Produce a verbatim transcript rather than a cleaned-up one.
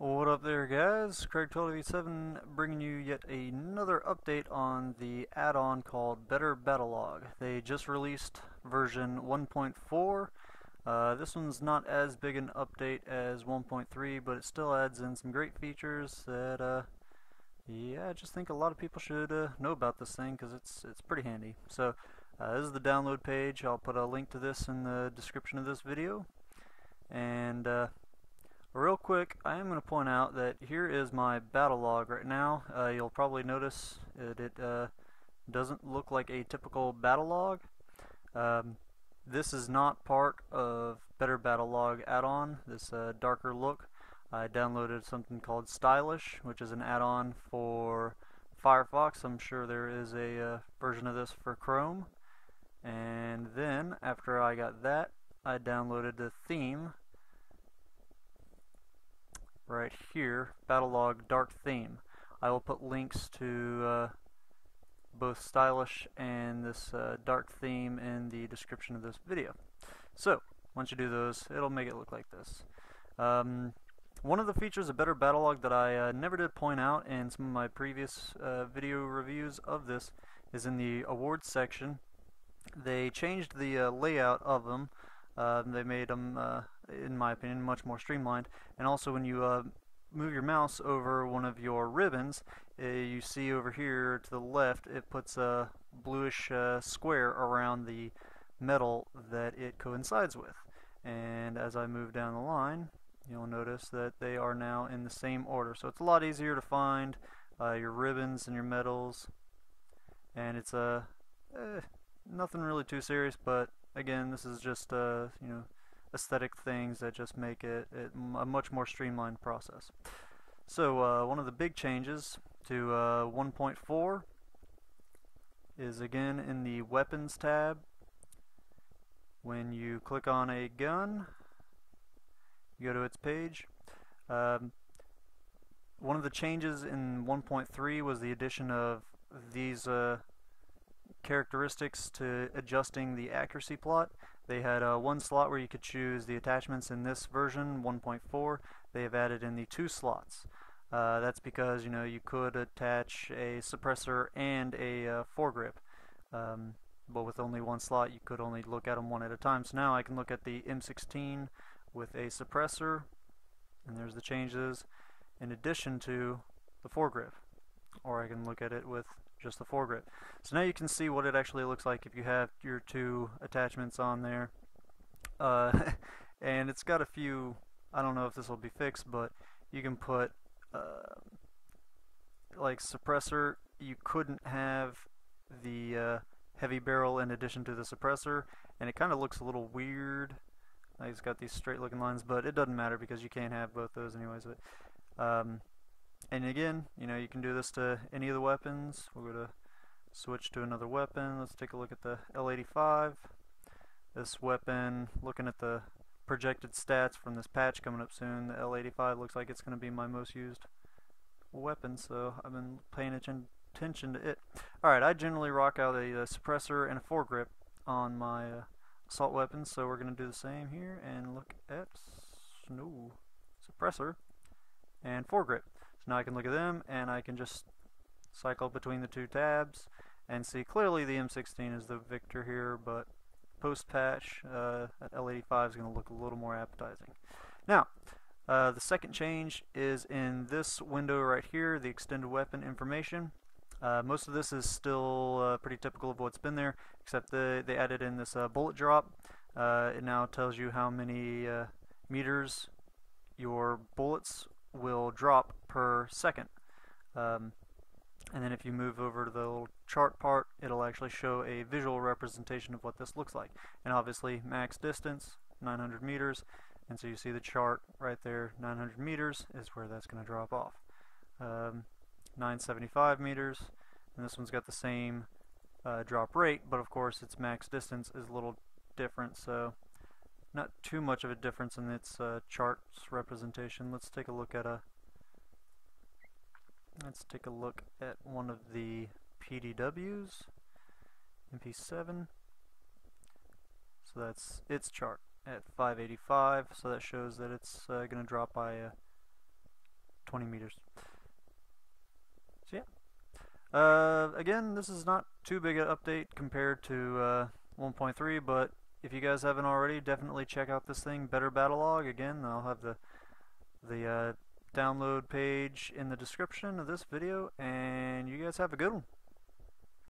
What up there, guys? Craig L eighty-five bringing you yet another update on the add-on called Better Battlelog. They just released version one point four. Uh, this one's not as big an update as one point three, but it still adds in some great features that, uh, yeah, I just think a lot of people should uh, know about this thing because it's it's pretty handy. So uh, this is the download page. I'll put a link to this in the description of this video. And uh, real quick, I am going to point out that here is my battle log right now. Uh, you'll probably notice that it uh, doesn't look like a typical battle log. Um, this is not part of Better Battle Log add-on, this uh, darker look. I downloaded something called Stylish, which is an add-on for Firefox. I'm sure there is a uh, version of this for Chrome. And then, after I got that, I downloaded the theme right here, Battlelog Dark Theme. I will put links to uh, both Stylish and this uh, dark theme in the description of this video. So once you do those, it'll make it look like this. Um, one of the features of Better Battlelog that I uh, never did point out in some of my previous uh, video reviews of this is in the awards section. They changed the uh, layout of them. Uh, they made them, uh, in my opinion, much more streamlined. And also, when you uh, move your mouse over one of your ribbons, uh, you see over here to the left, it puts a bluish uh, square around the metal that it coincides with. And as I move down the line, you'll notice that they are now in the same order. So it's a lot easier to find uh, your ribbons and your metals. And it's a uh, eh, nothing really too serious, but again, this is just uh, you know, aesthetic things that just make it, it a much more streamlined process. So uh, one of the big changes to uh, one point four is again in the weapons tab. When you click on a gun, you go to its page. Um, one of the changes in one point three was the addition of these uh, characteristics to adjusting the accuracy plot. They had uh, one slot where you could choose the attachments. In this version one point four, they have added in the two slots. Uh, that's because, you know, you could attach a suppressor and a uh, foregrip, um, but with only one slot, you could only look at them one at a time. So now I can look at the M sixteen with a suppressor, and there's the changes in addition to the foregrip, or I can look at it with just the foregrip. So now you can see what it actually looks like if you have your two attachments on there. Uh, and it's got a few, I don't know if this will be fixed, but you can put uh, like suppressor. You couldn't have the uh, heavy barrel in addition to the suppressor, and it kind of looks a little weird. Like, it's got these straight looking lines, but it doesn't matter because you can't have both those anyways. But um, and again, you know, you can do this to any of the weapons. We're going to switch to another weapon. Let's take a look at the L eighty-five. This weapon, looking at the projected stats from this patch coming up soon, the L eighty-five looks like it's going to be my most used weapon, so I've been paying attention to it. Alright, I generally rock out a, a suppressor and a foregrip on my uh, assault weapons, so we're going to do the same here and look at no, suppressor and foregrip. So now I can look at them, and I can just cycle between the two tabs and see clearly the M sixteen is the victor here, but post-patch, uh, L eighty-five is going to look a little more appetizing. Now, uh, the second change is in this window right here, the extended weapon information. Uh, most of this is still uh, pretty typical of what's been there, except the, they added in this uh, bullet drop. Uh, it now tells you how many uh, meters your bullets will drop per second, um, and then if you move over to the little chart part, it'll actually show a visual representation of what this looks like. And obviously max distance nine hundred meters, and so you see the chart right there, nine hundred meters is where that's going to drop off. um, nine seventy-five meters, and this one's got the same uh, drop rate, but of course its max distance is a little different, so not too much of a difference in its uh, charts representation. Let's take a look at a let's take a look at one of the P D Ws, M P seven. So that's its chart at five eighty-five. So that shows that it's uh, going to drop by uh, twenty meters. So yeah, uh, again, this is not too big an update compared to uh, one point three, but if you guys haven't already, definitely check out this thing, Better Battlelog. Again, I'll have the the uh, download page in the description of this video, and you guys have a good one.